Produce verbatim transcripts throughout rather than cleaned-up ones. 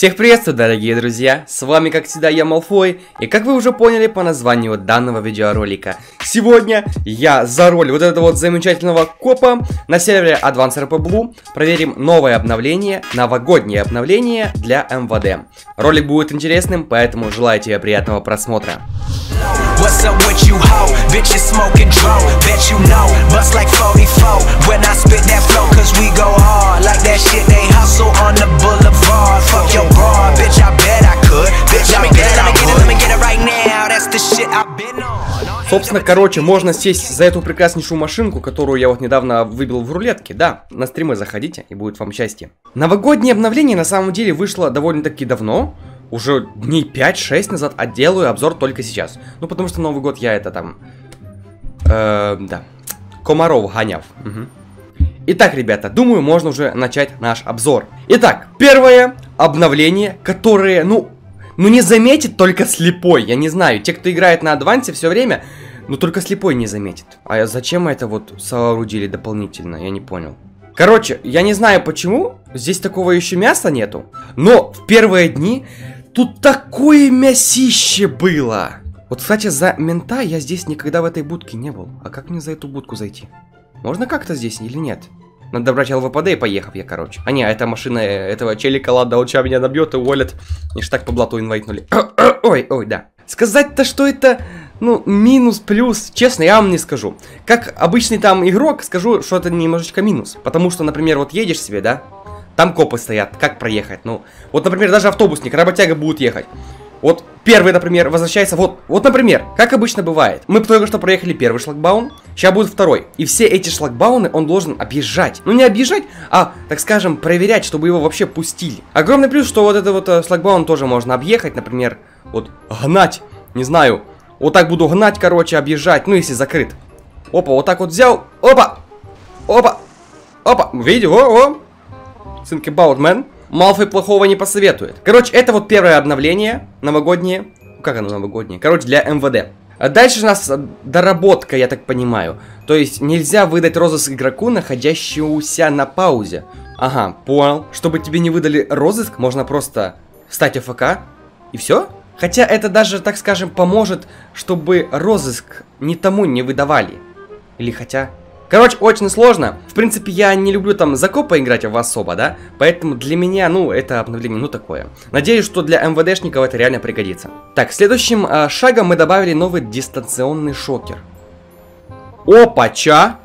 Всех приветствую, дорогие друзья, с вами как всегда я, Малфой, и как вы уже поняли по названию данного видеоролика, сегодня я за роль вот этого вот замечательного копа на сервере Advance эр пи Blue проверим новое обновление, новогоднее обновление для эм вэ дэ. Ролик будет интересным, поэтому желаю тебе приятного просмотра. What's up with you ho? Bitches smoking drone, bet you know, bust like forty-four when I spit that flow, cause we go hard like that shit they hustle on the boulevard. Fuck your broad, bitch, I bet I could. Bitch, I bet I could. Let me get it right now, that's the shit I've been on. Собственно, короче, можно сесть за эту прекраснейшую машинку, которую я вот недавно выбил в рулетке. Да, на стримы заходите, и будет вам счастье. Новогоднее обновление на самом деле вышло довольно-таки давно. Уже дней пять-шесть назад, а делаю обзор только сейчас. Ну, потому что Новый год я это там... Э, да. Комаров гоняв. Угу. Итак, ребята, думаю, можно уже начать наш обзор. Итак, первое обновление, которое, ну... Ну, не заметит только слепой, я не знаю. Те, кто играет на Адвансе все время, ну, только слепой не заметит. А зачем это вот соорудили дополнительно, я не понял. Короче, я не знаю почему, здесь такого еще мяса нету. Но в первые дни... Тут такое мясище было! Вот, кстати, за мента я здесь никогда в этой будке не был. А как мне за эту будку зайти? Можно как-то здесь или нет? Надо брать эл вэ пэ дэ и поехав я, короче. А не, эта машина этого челика, ладно, он сейчас меня набьет и уволит. И ж так по блату инвайтнули. Ой, ой, да. Сказать-то, что это... Ну, минус-плюс, честно, я вам не скажу. Как обычный там игрок, скажу, что это немножечко минус. Потому что, например, вот едешь себе, да? Там копы стоят, как проехать? Ну, вот, например, даже автобусник, работяга будет ехать. Вот первый, например, возвращается. Вот, вот, например, как обычно бывает. Мы только что проехали первый шлагбаум, сейчас будет второй. И все эти шлагбаумы он должен объезжать. Ну, не объезжать, а, так скажем, проверять, чтобы его вообще пустили. Огромный плюс, что вот этот вот шлагбаум тоже можно объехать. Например, вот, гнать, не знаю. Вот так буду гнать, короче, объезжать. Ну, если закрыт. Опа, вот так вот взял. Опа, опа, опа. Видео, о, о. Think about, man. Малфой плохого не посоветует. Короче, это вот первое обновление. Новогоднее. Как оно новогоднее? Короче, для эм вэ дэ. А дальше у нас доработка, я так понимаю. То есть нельзя выдать розыск игроку, находящемуся на паузе. Ага, понял. Чтобы тебе не выдали розыск, можно просто встать АФК. И все? Хотя это даже, так скажем, поможет, чтобы розыск ни тому не выдавали. Или хотя... Короче, очень сложно. В принципе, я не люблю там за копа играть в особо, да? Поэтому для меня, ну, это обновление, ну, такое. Надеюсь, что для эм вэ дэшников это реально пригодится. Так, следующим э, шагом мы добавили новый дистанционный шокер. Опа-ча!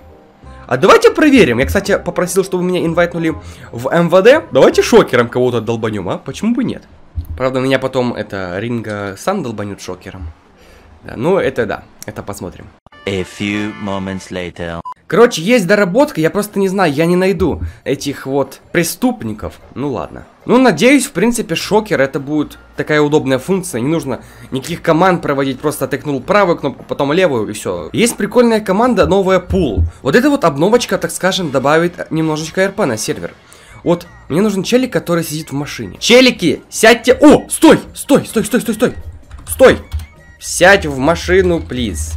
А давайте проверим. Я, кстати, попросил, чтобы меня инвайтнули в эм вэ дэ. Давайте шокером кого-то долбанем, а? Почему бы нет? Правда, меня потом, это, Ринго сам долбанет шокером. Да, ну, это да. Это посмотрим. A few moments later. Короче, есть доработка, я просто не знаю, я не найду этих вот преступников. Ну ладно. Ну, надеюсь, в принципе, шокер это будет такая удобная функция. Не нужно никаких команд проводить, просто тыкнул правую кнопку, потом левую и все. Есть прикольная команда, новая пул. Вот эта вот обновочка, так скажем, добавит немножечко эр пэ на сервер. Вот, мне нужен челик, который сидит в машине. Челики, сядьте... О, стой, стой, стой, стой, стой, стой. Стой. Сядь в машину, плиз.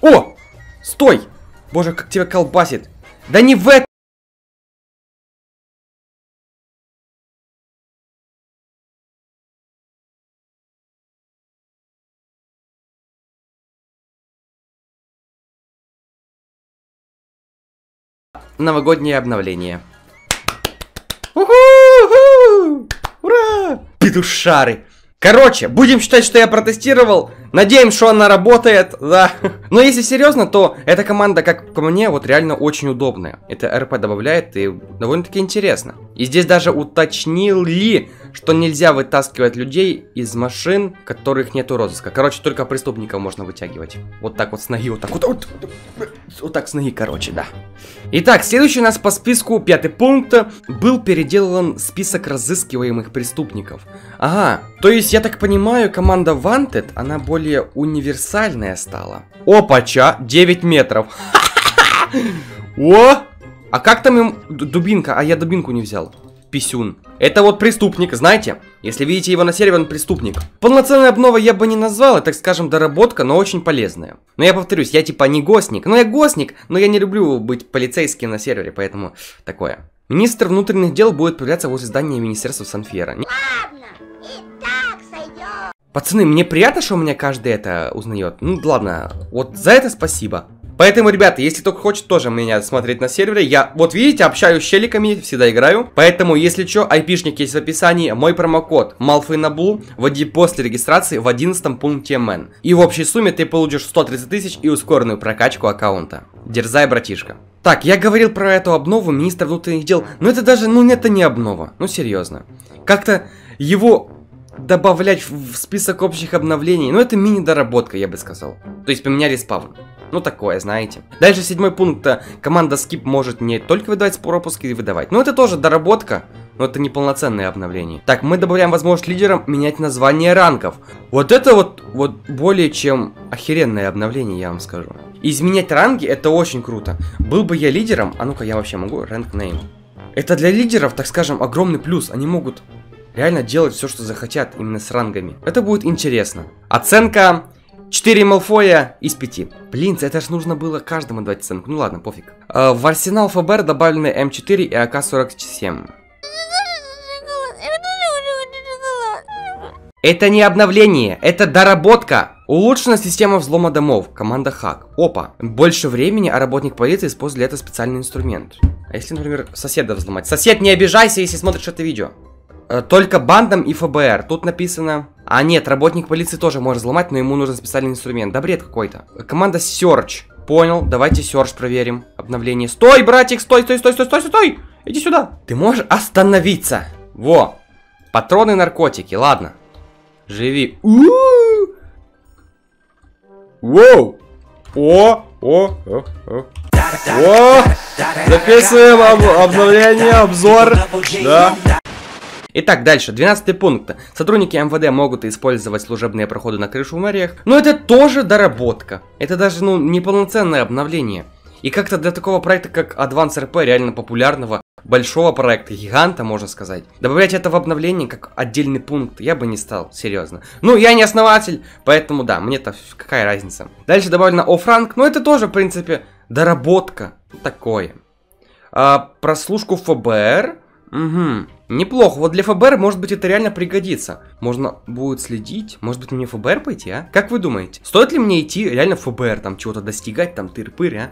О, стой. Боже, как тебя колбасит. Да не в это... Новогоднее обновление. У-ху-ху! Ура! Петушары! Короче, будем считать, что я протестировал. Надеемся, что она работает, да. Но если серьезно, то эта команда, как по мне, вот реально очень удобная. Это эр пэ добавляет и довольно-таки интересно. И здесь даже уточнили, что нельзя вытаскивать людей из машин, которых нету розыска. Короче, только преступников можно вытягивать. Вот так вот с ноги, вот так вот. Вот, вот так с ноги, короче, да. Итак, следующий у нас по списку, пятый пункт, был переделан список разыскиваемых преступников. Ага, то есть я так понимаю, команда Wanted, она более универсальная стала. Опа-ча, девять метров. О! А как там им... Дубинка, а я дубинку не взял. Писюн. Это вот преступник, знаете? Если видите его на сервере, он преступник. Полноценная обнова я бы не назвал, это, так скажем, доработка, но очень полезная. Но я повторюсь, я типа не госник. Ну, я госник, но я не люблю быть полицейским на сервере, поэтому такое. Министр внутренних дел будет появляться возле здания министерства Сан-Фьера. Ладно! Пацаны, мне приятно, что у меня каждый это узнает. Ну, ладно, вот за это спасибо. Поэтому, ребята, если кто хочет тоже меня смотреть на сервере, я, вот видите, общаюсь с челиками, всегда играю. Поэтому, если что, айпишник есть в описании, мой промокод Малфой на Blue вводи после регистрации в одиннадцатом пункте эм эн. И в общей сумме ты получишь сто тридцать тысяч и ускоренную прокачку аккаунта. Дерзай, братишка. Так, я говорил про эту обнову, министр внутренних дел, но это даже, ну это не обнова, ну серьезно. Как-то его добавлять в список общих обновлений, ну это мини-доработка, я бы сказал. То есть поменяли спавн. Ну такое, знаете. Дальше седьмой пункт. Команда Skip может не только выдавать пропуски и выдавать. Но это тоже доработка. Но это не полноценное обновление. Так, мы добавляем возможность лидерам менять название рангов. Вот это вот, вот более чем охеренное обновление, я вам скажу. Изменять ранги это очень круто. Был бы я лидером... А ну-ка, я вообще могу? Rank name. Это для лидеров, так скажем, огромный плюс. Они могут реально делать все, что захотят именно с рангами. Это будет интересно. Оценка... четыре Малфоя из пяти. Блин, это ж нужно было каждому давать оценку. Ну ладно, пофиг. Э, в арсенал эф бэ эр добавлены эм четыре и а ка сорок семь. Это не обновление, это доработка. Улучшена система взлома домов. Команда хак. Опа. Больше времени, а работник полиции использует для этого специальный инструмент. А если, например, соседа взломать? Сосед, не обижайся, если смотришь это видео. Только бандам и эф бэ эр. Тут написано... А нет, работник полиции тоже может взломать, но ему нужен специальный инструмент. Да бред какой-то. Команда Search. Понял, давайте Search проверим. Обновление. Стой, братик, стой, стой, стой, стой, стой, стой! Иди сюда. Ты можешь остановиться. Во. Патроны, наркотики, ладно. Живи. У-у-у. Воу. О, о, о, о. О, записываем об- обновление, обзор. Да. Итак, дальше, двенадцатый пункт. Сотрудники эм вэ дэ могут использовать служебные проходы на крышу в мэриях. Но это тоже доработка. Это даже, ну, неполноценное обновление. И как-то для такого проекта, как Advance эр пи, реально популярного, большого проекта, гиганта, можно сказать, добавлять это в обновление как отдельный пункт я бы не стал, серьезно. Ну, я не основатель, поэтому да, мне-то какая разница. Дальше добавлено оффранг, но это тоже, в принципе, доработка. Такое. А, прослушку эф бэ эр... Угу, неплохо, вот для эф бэ эр может быть это реально пригодится. Можно будет следить, может быть мне в эф бэ эр пойти, а? Как вы думаете, стоит ли мне идти реально в эф бэ эр, там чего-то достигать, там тыр-пырь, а?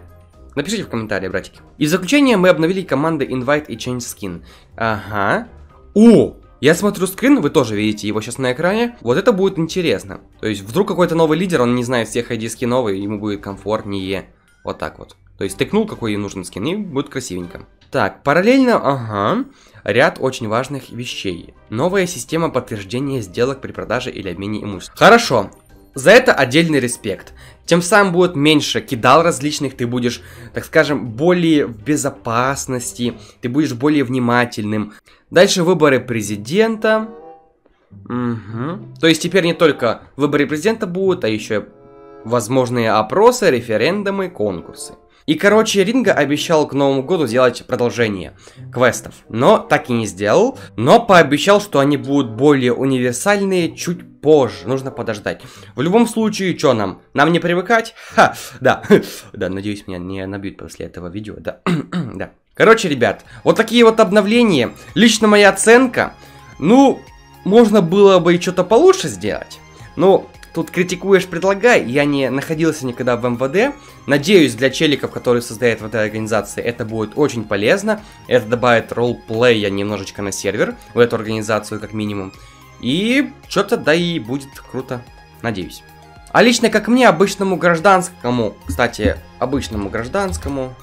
Напишите в комментариях, братики. И в заключение мы обновили команды Invite и Change Skin. Ага. О, я смотрю скрин, вы тоже видите его сейчас на экране. Вот это будет интересно. То есть вдруг какой-то новый лидер, он не знает всех ай ди-скинов, ему будет комфортнее. Вот так вот. То есть тыкнул, какой ей нужен скин, и будет красивенько. Так, параллельно, ага, ряд очень важных вещей. Новая система подтверждения сделок при продаже или обмене имущества. Хорошо, за это отдельный респект. Тем самым будет меньше кидал различных, ты будешь, так скажем, более в безопасности, ты будешь более внимательным. Дальше выборы президента. Угу. То есть теперь не только выборы президента будут, а еще возможные опросы, референдумы, конкурсы. И, короче, Ринго обещал к Новому году сделать продолжение квестов, но так и не сделал, но пообещал, что они будут более универсальные чуть позже, нужно подождать. В любом случае, что нам? Нам не привыкать? Ха, да, да, надеюсь, меня не набьют после этого видео, да, да. Короче, ребят, вот такие вот обновления, лично моя оценка, ну, можно было бы и что-то получше сделать, но... Тут критикуешь, предлагай. Я не находился никогда в эм вэ дэ. Надеюсь, для челиков, которые создают в этой организации, это будет очень полезно. Это добавит ролл-плея немножечко на сервер, в эту организацию как минимум. И что-то да и будет круто, надеюсь. А лично как мне, обычному гражданскому, кстати, обычному гражданскому,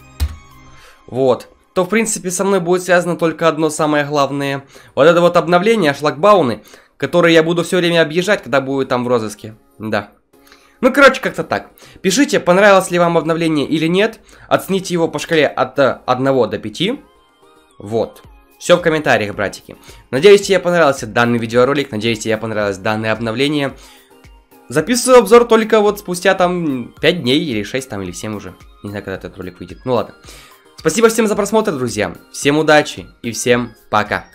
вот, то в принципе со мной будет связано только одно самое главное. Вот это вот обновление, шлагбауны, которые я буду все время объезжать, когда буду там в розыске. Да. Ну, короче, как-то так. Пишите, понравилось ли вам обновление или нет. Оцените его по шкале от одного до пяти. Вот. Все в комментариях, братики. Надеюсь, тебе понравился данный видеоролик. Надеюсь, тебе понравилось данное обновление. Записываю обзор только вот спустя там пять дней или шесть там или семь уже. Не знаю, когда этот ролик выйдет. Ну, ладно. Спасибо всем за просмотр, друзья. Всем удачи и всем пока.